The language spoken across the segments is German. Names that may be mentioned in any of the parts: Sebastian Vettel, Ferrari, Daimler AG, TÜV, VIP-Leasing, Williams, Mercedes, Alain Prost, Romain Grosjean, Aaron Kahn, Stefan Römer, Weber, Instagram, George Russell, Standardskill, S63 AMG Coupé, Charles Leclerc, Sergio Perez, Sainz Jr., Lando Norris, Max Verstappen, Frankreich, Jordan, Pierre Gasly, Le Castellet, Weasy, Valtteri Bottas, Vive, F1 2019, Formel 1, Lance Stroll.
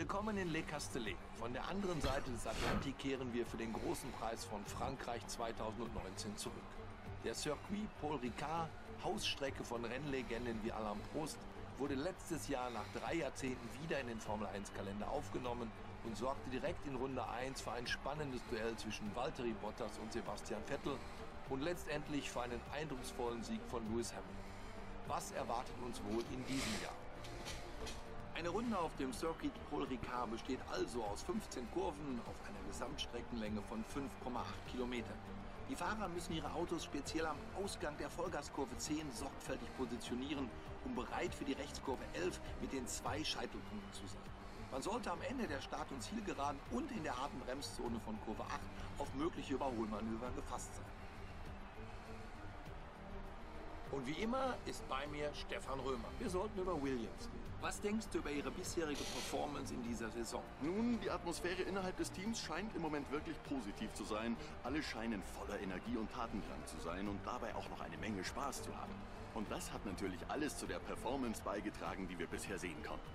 Willkommen in Le Castellet. Von der anderen Seite des Atlantik kehren wir für den großen Preis von Frankreich 2019 zurück. Der Circuit Paul Ricard, Hausstrecke von Rennlegenden wie Alain Prost, wurde letztes Jahr nach 3 Jahrzehnten wieder in den Formel-1-Kalender aufgenommen und sorgte direkt in Runde 1 für ein spannendes Duell zwischen Valtteri Bottas und Sebastian Vettel und letztendlich für einen eindrucksvollen Sieg von Lewis Hamilton. Was erwartet uns wohl in diesem Jahr? Eine Runde auf dem Circuit Paul Ricard besteht also aus 15 Kurven auf einer Gesamtstreckenlänge von 5,8 Kilometern. Die Fahrer müssen ihre Autos speziell am Ausgang der Vollgaskurve 10 sorgfältig positionieren, um bereit für die Rechtskurve 11 mit den 2 Scheitelpunkten zu sein. Man sollte am Ende der Start- und Zielgeraden und in der harten Bremszone von Kurve 8 auf mögliche Überholmanöver gefasst sein. Und wie immer ist bei mir Stefan Römer. Wir sollten über Williams reden. Was denkst du über ihre bisherige Performance in dieser Saison? Nun, die Atmosphäre innerhalb des Teams scheint im Moment wirklich positiv zu sein. Alle scheinen voller Energie und Tatendrang zu sein und dabei auch noch eine Menge Spaß zu haben. Und das hat natürlich alles zu der Performance beigetragen, die wir bisher sehen konnten.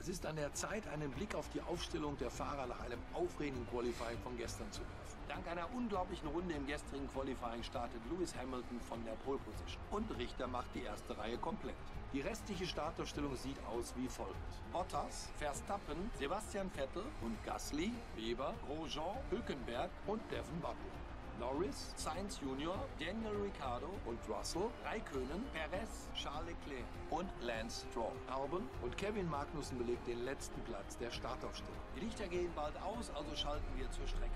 Es ist an der Zeit, einen Blick auf die Aufstellung der Fahrer nach einem aufregenden Qualifying von gestern zu werfen. Dank einer unglaublichen Runde im gestrigen Qualifying startet Lewis Hamilton von der Pole Position. Und Richter macht die erste Reihe komplett. Die restliche Startaufstellung sieht aus wie folgt. Bottas, Verstappen, Sebastian Vettel und Gasly, Weber, Grosjean, Hülkenberg und Devon Button. Norris, Sainz Jr., Daniel Ricciardo und Russell, Räikkönen, Perez, Charles Leclerc und Lance Stroll. Albon und Kevin Magnussen belegt den letzten Platz der Startaufstellung. Die Lichter gehen bald aus, also schalten wir zur Strecke.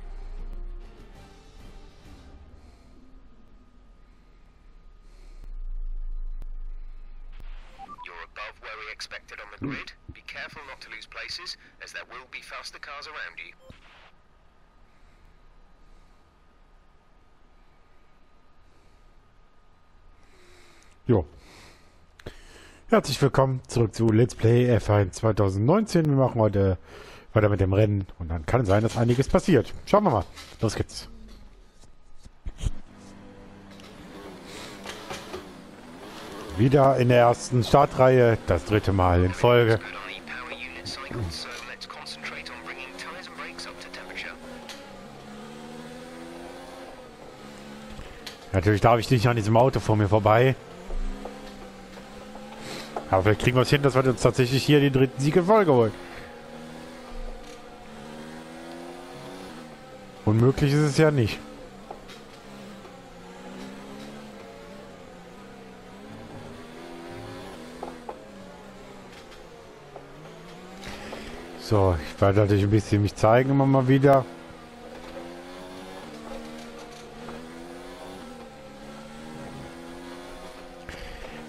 You're above where we expected on the grid. Be careful not to lose places, as there will be faster cars around you. Jo. Herzlich willkommen zurück zu Let's Play F1 2019. Wir machen heute weiter mit dem Rennen und dann kann es sein, dass einiges passiert. Schauen wir mal. Los geht's. Wieder in der ersten Startreihe, das 3. Mal in Folge. Natürlich darf ich nicht an diesem Auto vor mir vorbei. Aber vielleicht kriegen wir es hin, dass wir uns tatsächlich hier den 3. Sieg in Folge holen. Unmöglich ist es ja nicht. So, ich werde natürlich ein bisschen mich zeigen immer mal wieder.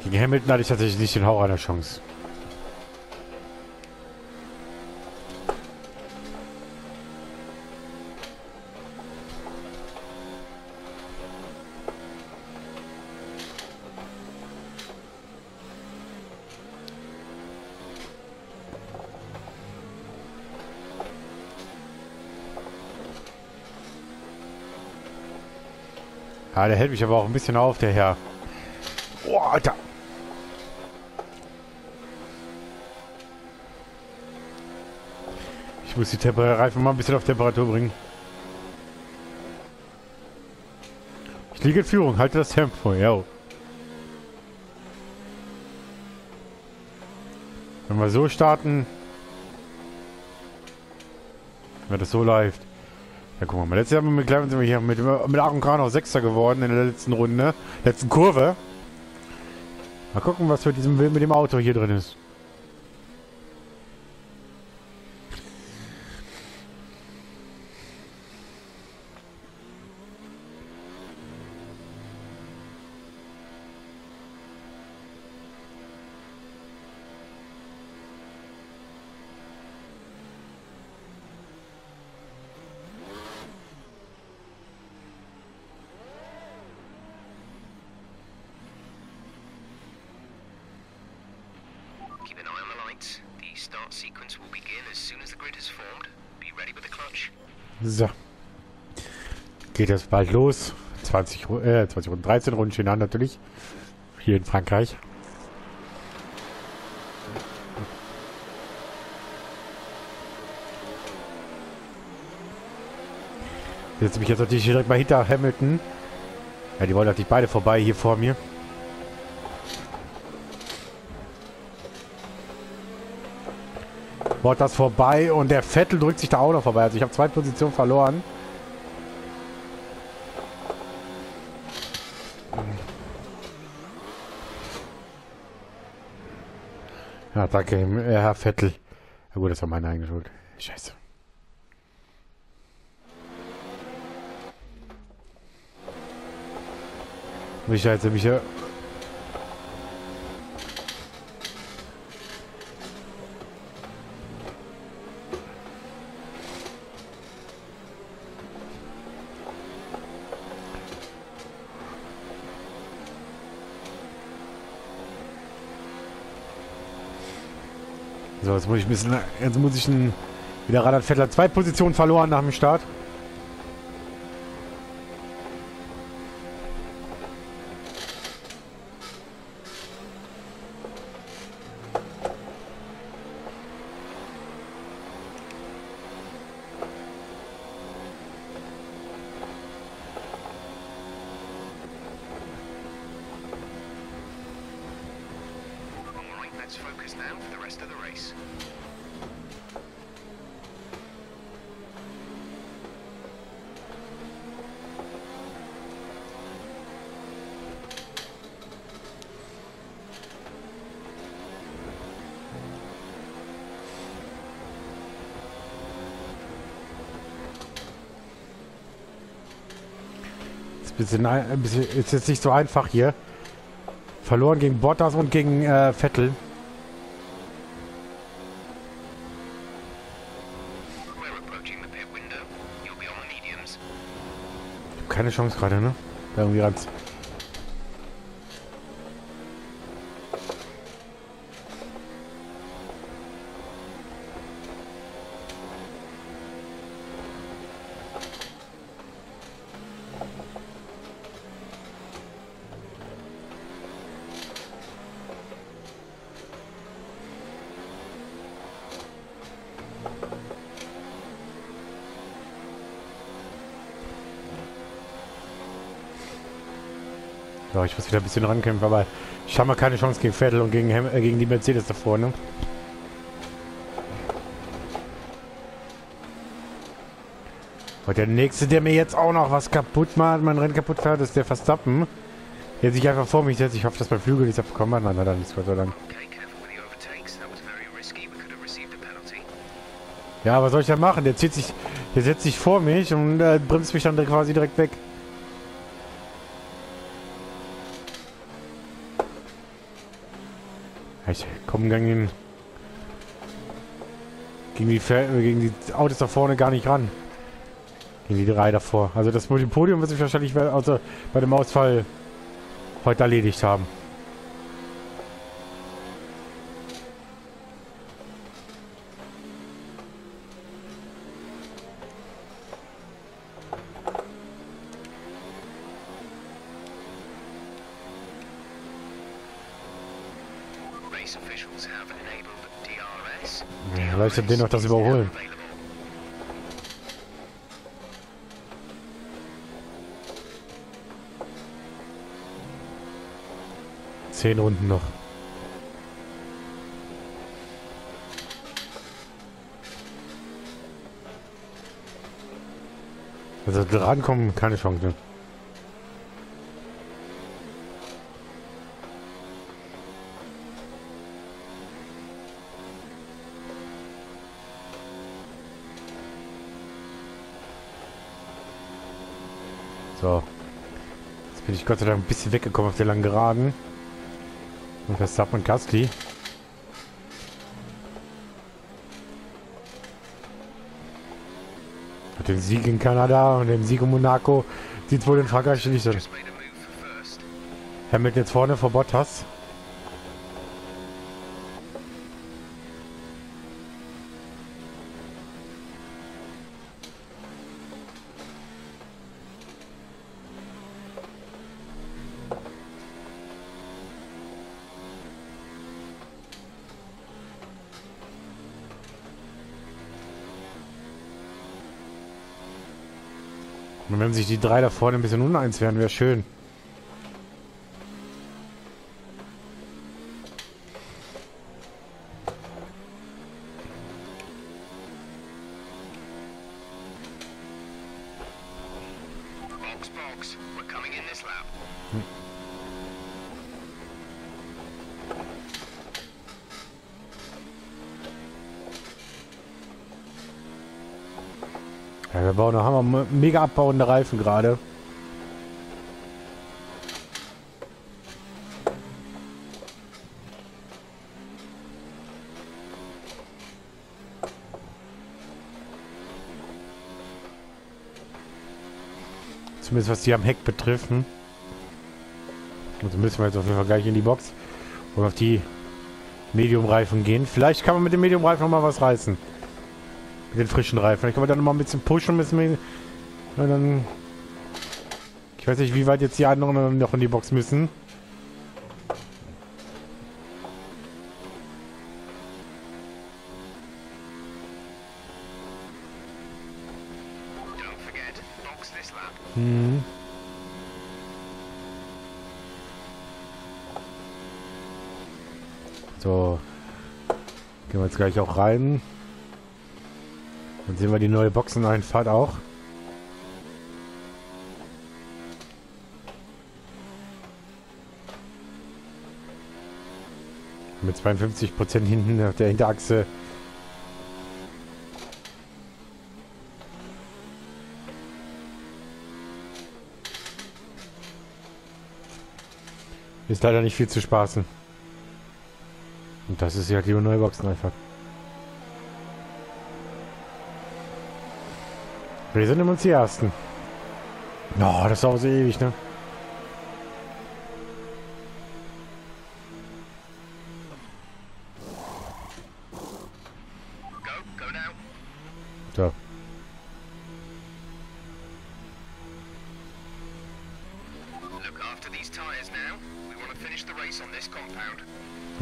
Gegen Hamilton hatte ich tatsächlich nicht den Hauch einer Chance. Ah, der hält mich aber auch ein bisschen auf, der Herr. Oh, Alter! Ich muss die Reifen mal ein bisschen auf Temperatur bringen. Ich liege in Führung, halte das Tempo, ja. Wenn wir so starten, wenn das so läuft. Ja, guck mal, letztes Jahr haben wir hier mit Aaron Kahn auch 6. geworden in der letzten Runde, letzten Kurve. Mal gucken, was mit dem Auto hier drin ist. So. Geht das bald los. 20 Runden, 13 Runden stehen an natürlich. Hier in Frankreich. Setze mich jetzt natürlich direkt mal hinter Hamilton. Ja, die wollen natürlich beide vorbei hier vor mir. Bottas vorbei und der Vettel drückt sich da auch noch vorbei. Also ich habe 2 Positionen verloren. Ja, danke, Herr Vettel. Ja gut, das war meine eigene Schuld. Scheiße. Mich ja. So, jetzt muss ich ein bisschen, wieder ran an Vettel. 2 Positionen verloren nach dem Start. Ist jetzt nicht so einfach hier. Verloren gegen Bottas und gegen Vettel. Ich habe keine Chance gerade, ne? Irgendwie ganz. So, ich muss wieder ein bisschen rankämpfen, aber ich habe mal keine Chance gegen Vettel und gegen die Mercedes da vorne. Und der nächste, der mir jetzt auch noch was kaputt macht, mein Rennen kaputt fährt, ist der Verstappen. Der sich einfach vor mich setzt. Ich hoffe, dass mein Flügel nicht abbekommen hat. Nein, nein, nicht Gott sei Dank. Ja, was soll ich da machen? Der setzt sich vor mich und bremst mich dann quasi direkt weg. Ich komme gegen die Autos da vorne gar nicht ran. Gegen die 3 davor. Also das Multipodium wird sich wahrscheinlich außer bei dem Ausfall heute erledigt haben. Ich hab den noch das Überholen. Zehn Runden noch. Also drankommen, keine Chance mehr. So. Jetzt bin ich Gott sei Dank ein bisschen weggekommen auf der langen Geraden. Und Verstappen und Gasly. Mit dem Sieg in Kanada und dem Sieg in Monaco sieht es wohl in Frankreich nicht so. Hamilton jetzt vorne vor Bottas. Und wenn sich die drei da vorne ein bisschen uneins wären, wäre schön. Da haben wir mega abbauende Reifen gerade. Zumindest was die am Heck betrifft. Also müssen wir jetzt auf jeden Fall gleich in die Box und auf die Medium-Reifen gehen. Vielleicht kann man mit dem Medium-Reifen nochmal was reißen. Den frischen Reifen. Vielleicht können wir dann noch mal ein bisschen pushen müssen. Und dann, ich weiß nicht, wie weit jetzt die anderen noch in die Box müssen. Hm. So. Gehen wir jetzt gleich auch rein. Dann sehen wir die neue Boxeneinfahrt auch. Mit 52% hinten auf der Hinterachse. Ist leider nicht viel zu spaßen. Und das ist ja die neue Boxeneinfahrt. Wir sind immer die Ersten. Oh, das dauert so ewig, ne? So.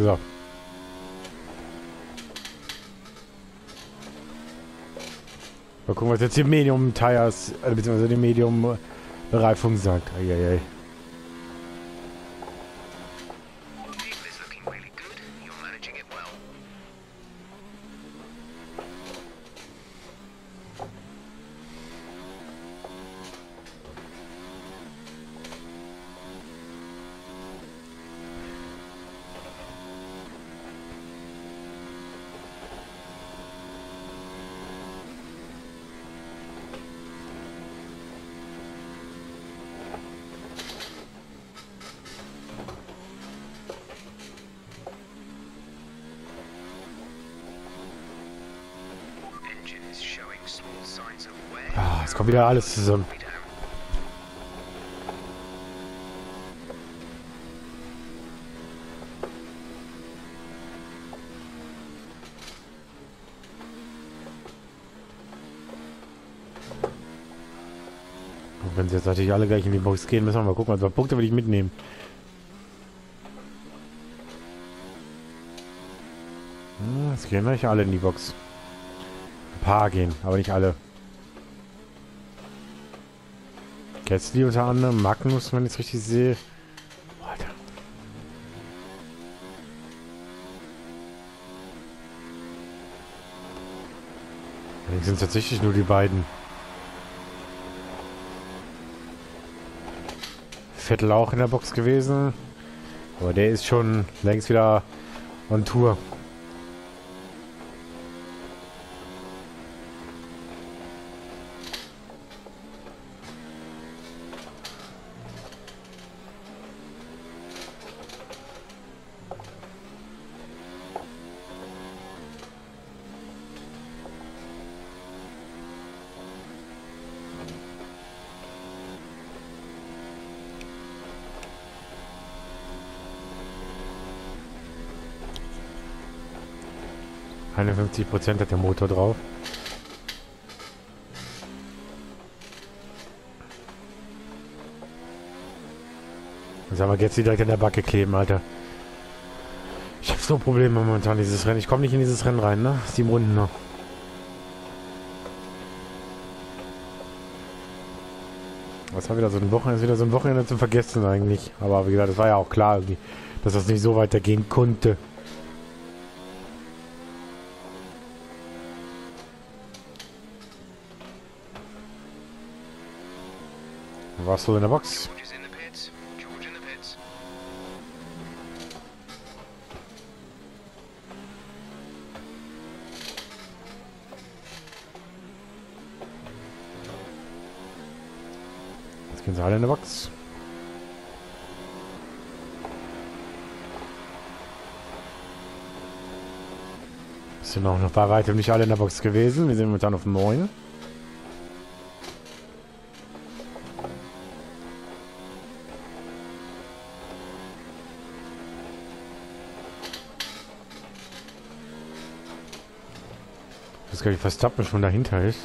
So. Mal gucken, was jetzt die Medium-Tires, beziehungsweise die Medium-Bereifung sagt. Eieiei. Es kommt wieder alles zusammen. Und wenn sie jetzt natürlich alle gleich in die Box gehen, müssen wir mal gucken, also Punkte will ich mitnehmen. Es gehen nicht alle in die Box. Ein paar gehen, aber nicht alle. Gasly unter anderem, Magnussen, wenn ich es richtig sehe. Alter. Allerdings sind es tatsächlich nur die beiden. Vettel auch in der Box gewesen. Aber der ist schon längst wieder on Tour. Prozent hat der Motor drauf. Dann sagen wir jetzt direkt an der Backe kleben, Alter. Ich habe so Probleme momentan dieses Rennen. Ich komme nicht in dieses Rennen rein, ne? 7 Runden noch. Das war wieder so ein Wochenende, zum Vergessen eigentlich. Aber wie gesagt, das war ja auch klar, dass das nicht so weitergehen konnte. Russell in der Box. Jetzt gehen sie alle in der Box. Es sind auch noch bei weitem nicht alle in der Box gewesen. Wir sind momentan auf 9. Ich weiß gar nicht, Verstappen schon dahinter ist.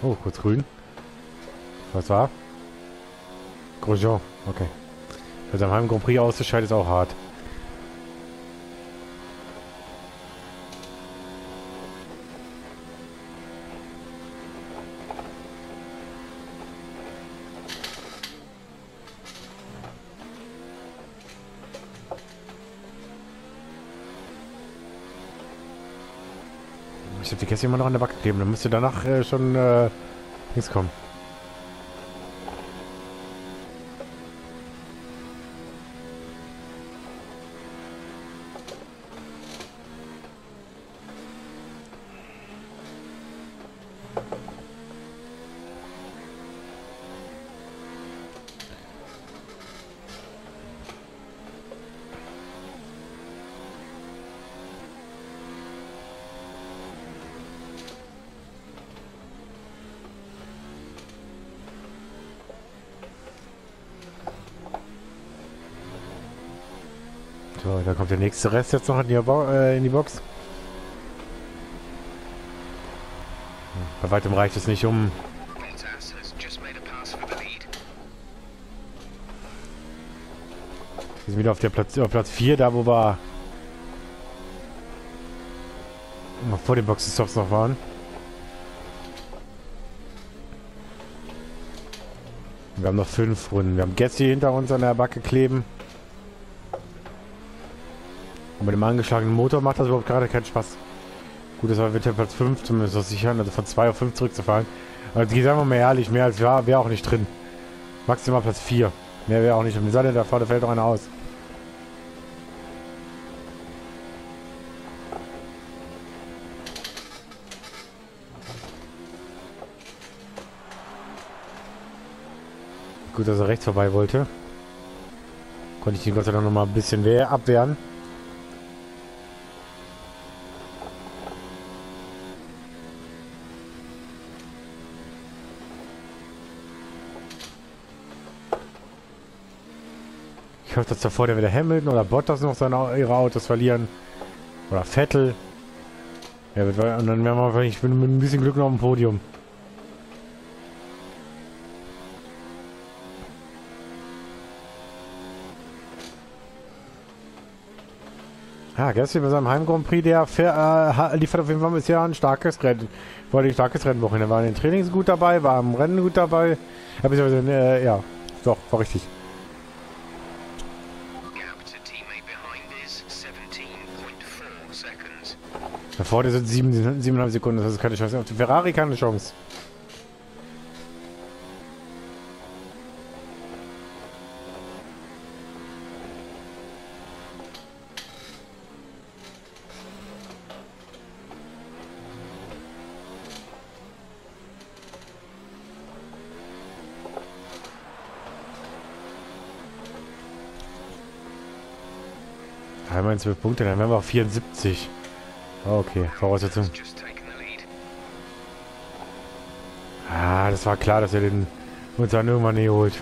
Oh, kurz grün. Was war? Grosjean, okay. Also am Heim Grand Prix auszuscheiden ist auch hart. Ich hab die Käse immer noch an der Backe gegeben, dann müsste danach schon nichts kommen. So, da kommt der nächste Rest jetzt noch in die Box. Bei weitem reicht es nicht, um... Wir sind wieder auf, Platz 4, da wo wir vor den Boxenstops noch waren. Wir haben noch 5 Runden. Wir haben Gasly hinter uns an der Backe kleben. Und mit dem angeschlagenen Motor macht das überhaupt gerade keinen Spaß. Gut, das war Vettel Platz 5, zumindest noch sichern, also von 2 auf 5 zurückzufahren. Aber jetzt sagen wir mal ehrlich, mehr als wäre auch nicht drin. Maximal Platz 4. Mehr wäre auch nicht. Und wir sagen, da vorne fällt noch einer aus. Gut, dass er rechts vorbei wollte. Konnte ich ihn Gott sei Dank nochmal ein bisschen abwehren. Ich hoffe, dass davor der wieder Hamilton oder Bottas noch ihre Autos verlieren. Oder Vettel. Ja, und dann werden wir vielleicht mit ein bisschen Glück noch am Podium. Ja, gestern bei seinem Heim Grand Prix, der liefert auf jeden Fall bisher ein starkes Rennen. Wollte ein starkes Rennwochenende. Er war in den Trainings gut dabei, war am Rennen gut dabei. Ja, doch, war richtig. Da vorne sind 7,5 Sekunden, das ist keine Chance. Auf die Ferrari keine Chance. Einmal 12 Punkte, dann wären wir auf 74. Okay, Voraussetzung. Ah, das war klar, dass er den uns dann irgendwann nie holt.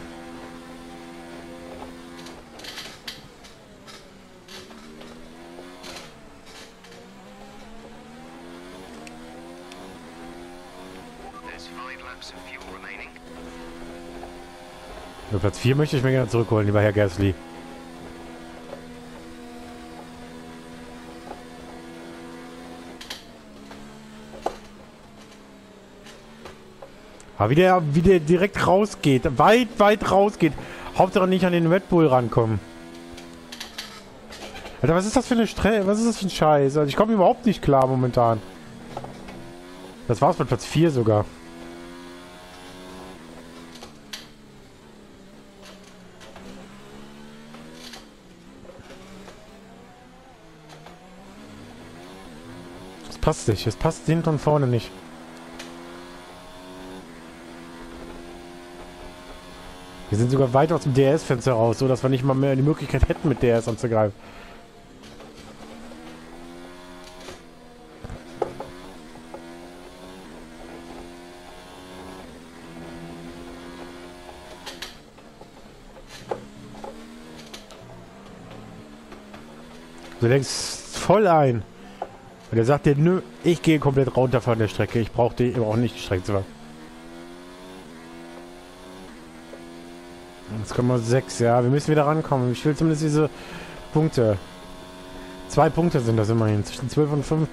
Nur Platz 4 möchte ich mir gerne zurückholen, lieber Herr Gasly. Aber wie der direkt rausgeht. Weit rausgeht. Hauptsache nicht an den Red Bull rankommen. Alter, was ist das für eine Strecke? Was ist das für ein Scheiß? Also ich komme überhaupt nicht klar momentan. Das war's mit Platz 4 sogar. Das passt nicht. Es passt hinten und vorne nicht. Wir sind sogar weit aus dem DRS-Fenster raus, so dass wir nicht mal mehr die Möglichkeit hätten, mit DRS anzugreifen. Du denkst voll ein. Und er sagt dir, nö, ich gehe komplett runter von der Strecke. Ich brauche die auch nicht gestreckt zu werden. Jetzt kommen wir 6, ja. Wir müssen wieder rankommen. Ich will zumindest diese Punkte. 2 Punkte sind das immerhin. Zwischen 12 und 5.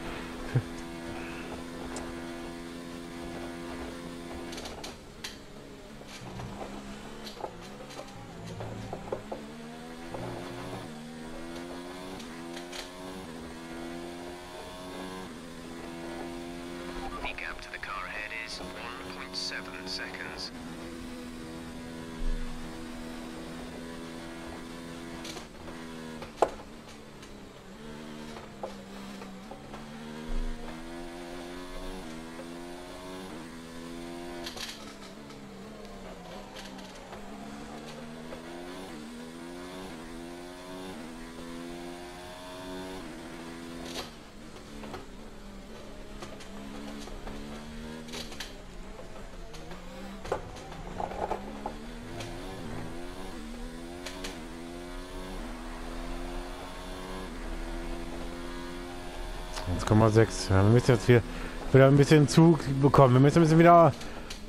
Jetzt kommen wir 6. Ja, wir müssen jetzt wieder ein bisschen Zug bekommen. Wir müssen wieder ein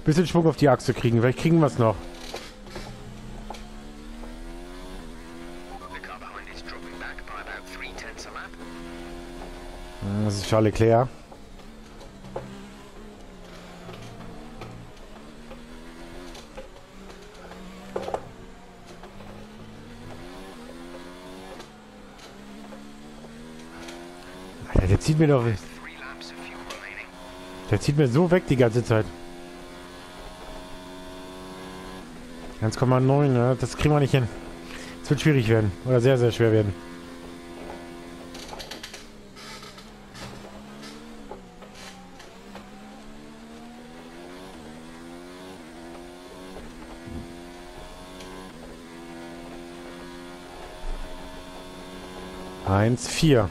bisschen Schwung auf die Achse kriegen. Vielleicht kriegen wir es noch. Das ist Charles Leclerc. Zieht mir doch. Der zieht mir so weg die ganze Zeit. 1,9, ne? Das kriegen wir nicht hin. Es wird schwierig werden. Oder sehr, sehr schwer werden. Eins, 4.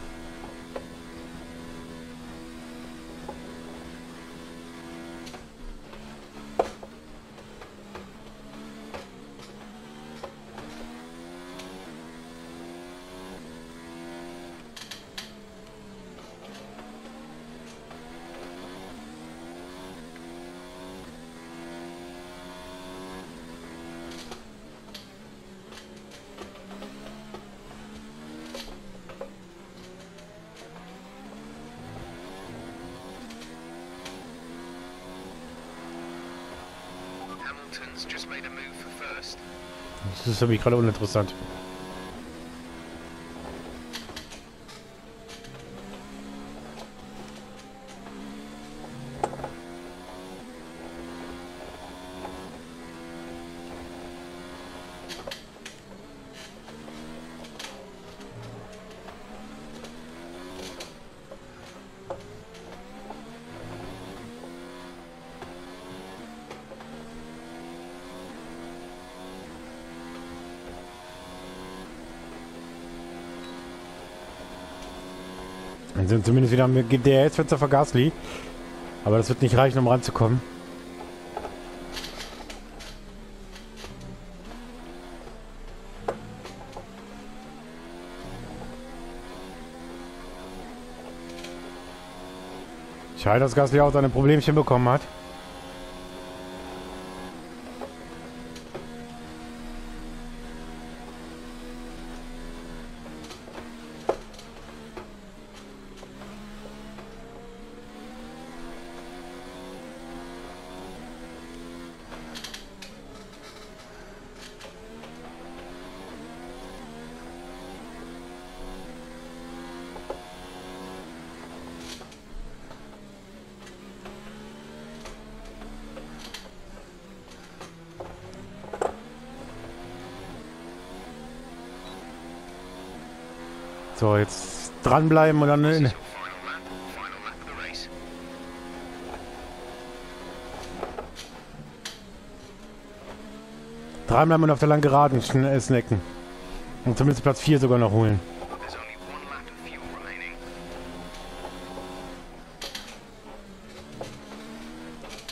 Das ist für mich gerade uninteressant. Dann sind zumindest wieder mit DRS-Fenster für Gasly. Aber das wird nicht reichen, um ranzukommen. Schade, dass Gasly auch seine Problemchen bekommen hat. So, jetzt dranbleiben und dann... Dranbleiben und auf der langen Geraden snacken. Und zumindest Platz 4 sogar noch holen.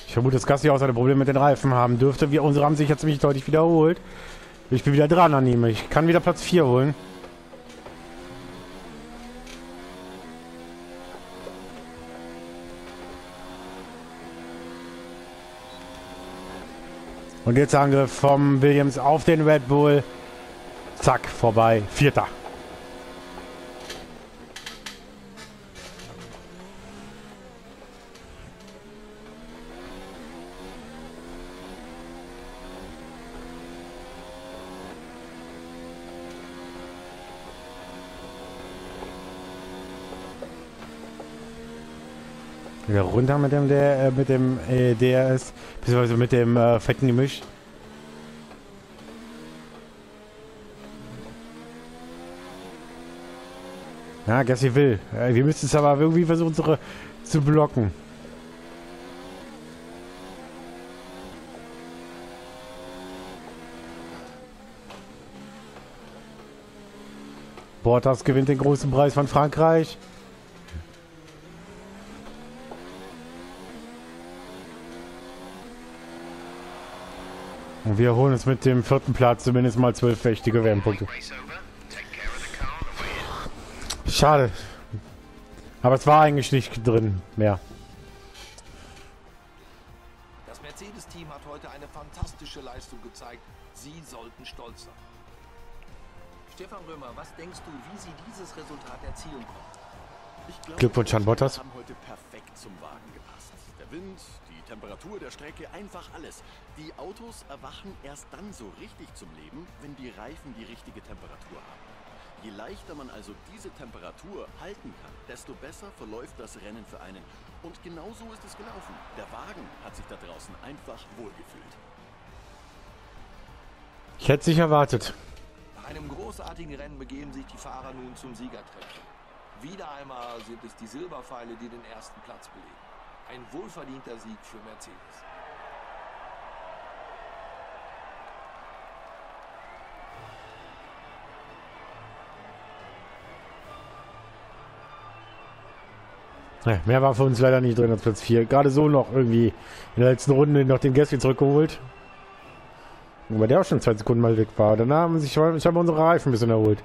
Ich vermute, dass Gasly auch seine Probleme mit den Reifen haben dürfte. Wir, unsere haben sich ja ziemlich deutlich wiederholt. Ich bin wieder dran an ihm. Ich kann wieder Platz 4 holen. Und jetzt Angriff vom Williams auf den Red Bull. Zack, vorbei. 4. Wieder runter mit dem DRS, beziehungsweise mit dem fetten Gemisch. Ja, Gasly will. Wir müssen es aber irgendwie versuchen, unsere zu blocken. Bottas gewinnt den großen Preis von Frankreich. Und wir holen uns mit dem 4. Platz zumindest mal 12 wichtige WM-Punkte. Schade. Aber es war eigentlich nicht drin mehr. Das Mercedes-Team hat heute eine fantastische Leistung gezeigt. Sie sollten stolz sein. Stefan Römer, was denkst du, wie sie dieses Resultat erzielen konnten? Ich glaube, Glückwunsch an Bottas. Haben heute perfekt zum Wagen gepasst. Der Wind, die Temperatur der Strecke, einfach alles. Die Autos erwachen erst dann so richtig zum Leben, wenn die Reifen die richtige Temperatur haben. Je leichter man also diese Temperatur halten kann, desto besser verläuft das Rennen für einen. Und genauso ist es gelaufen. Der Wagen hat sich da draußen einfach wohlgefühlt. Ich hätte es nicht erwartet. Nach einem großartigen Rennen begeben sich die Fahrer nun zum Siegertreppchen. Wieder einmal sind es die Silberpfeile, die den ersten Platz belegen. Ein wohlverdienter Sieg für Mercedes. Ne, mehr war für uns leider nicht drin als Platz 4. Gerade so noch irgendwie in der letzten Runde noch den Gasly zurückgeholt. Wobei der auch schon 2 Sekunden mal weg war. Danach haben sich scheinbar unsere Reifen ein bisschen erholt.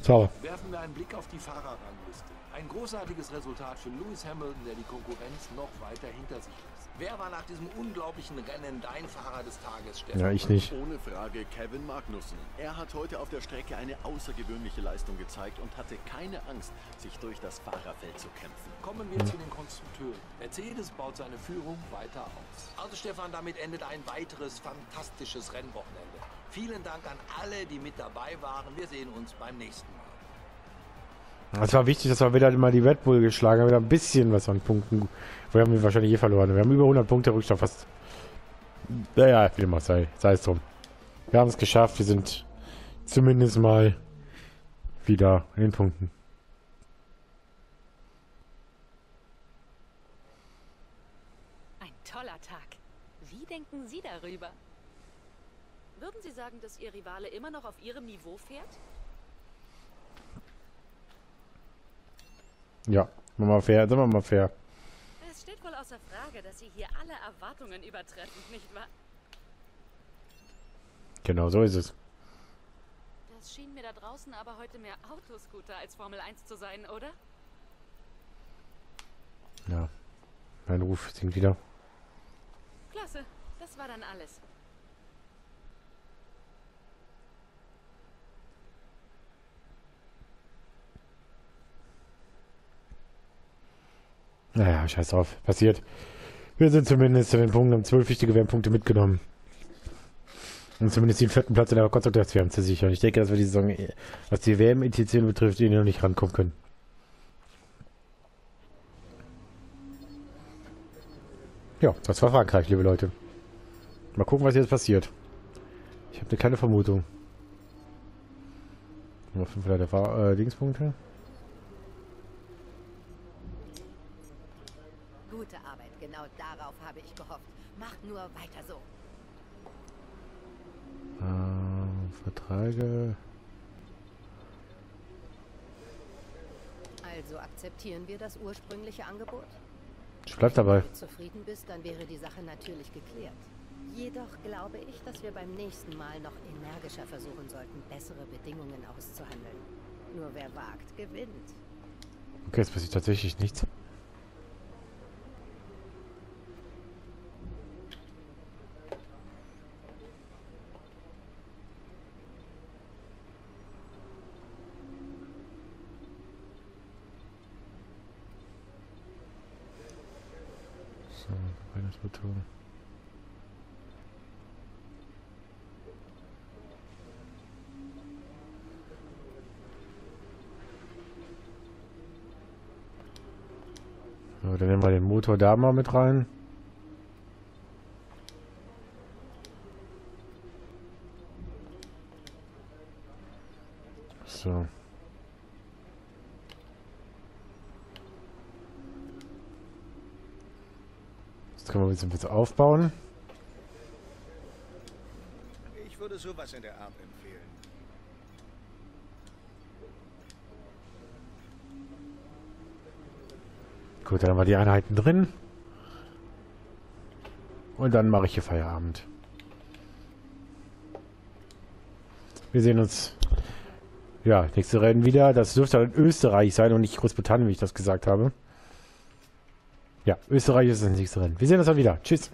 Sauber. Werfen wir einen Blick auf die Fahrerrangliste. Ein großartiges Resultat für Lewis Hamilton, der die Konkurrenz noch weiter hinter sich lässt. Wer war nach diesem unglaublichen Rennen dein Fahrer des Tages, Stefan? Ja, ich nicht. Ohne Frage Kevin Magnussen. Er hat heute auf der Strecke eine außergewöhnliche Leistung gezeigt und hatte keine Angst, sich durch das Fahrerfeld zu kämpfen. Kommen wir zu den Konstrukteuren. Mercedes baut seine Führung weiter aus. Also Stefan, damit endet ein weiteres fantastisches Rennwochenende. Vielen Dank an alle, die mit dabei waren. Wir sehen uns beim nächsten Mal. Es war wichtig, dass wir wieder mal die Red Bull geschlagen haben. Wieder ein bisschen was an Punkten. Wir haben wahrscheinlich verloren. Wir haben über 100 Punkte Rückstand fast. Naja, wie immer sei es drum. Wir haben es geschafft. Wir sind zumindest mal wieder in den Punkten. Ein toller Tag. Wie denken Sie darüber? Würden Sie sagen, dass Ihr Rivale immer noch auf Ihrem Niveau fährt? Ja, sind wir mal fair. Es steht wohl außer Frage, dass Sie hier alle Erwartungen übertreffen, nicht wahr? Genau, so ist es. Das schien mir da draußen aber heute mehr Autoscooter als Formel 1 zu sein, oder? Ja, mein Ruf singt wieder. Klasse, das war dann alles. Naja, scheiß drauf. Passiert. Wir sind zumindest in den Punkten, haben 12 wichtige WM-Punkte mitgenommen. Und zumindest den 4. Platz in der Konstrukteurswertung zu sichern. Ich denke, dass wir die Saison, was die WM etc. betrifft, ihnen noch nicht rankommen können. Ja, das war Frankreich, liebe Leute. Mal gucken, was jetzt passiert. Ich habe eine kleine Vermutung. nur 500 der Dingspunkte. Gute Arbeit, genau darauf habe ich gehofft. Mach nur weiter so. Verträge. Also akzeptieren wir das ursprüngliche Angebot? Ich bleib dabei. Wenn du zufrieden bist, dann wäre die Sache natürlich geklärt. Jedoch glaube ich, dass wir beim nächsten Mal noch energischer versuchen sollten, bessere Bedingungen auszuhandeln. Nur wer wagt, gewinnt. Okay, jetzt passiert tatsächlich nichts. So, Weihnachtsbeton. So, dann nehmen wir den Motor da mal mit rein. So. Jetzt können wir uns ein bisschen aufbauen. Ich würde sowas in der Art empfehlen. Gut, dann haben wir die Einheiten drin. Und dann mache ich hier Feierabend. Wir sehen uns. Ja, nächste Rennen wieder. Das dürfte dann Österreich sein und nicht Großbritannien, wie ich das gesagt habe. Ja, Österreich ist das nächste Rennen. Wir sehen uns dann wieder. Tschüss.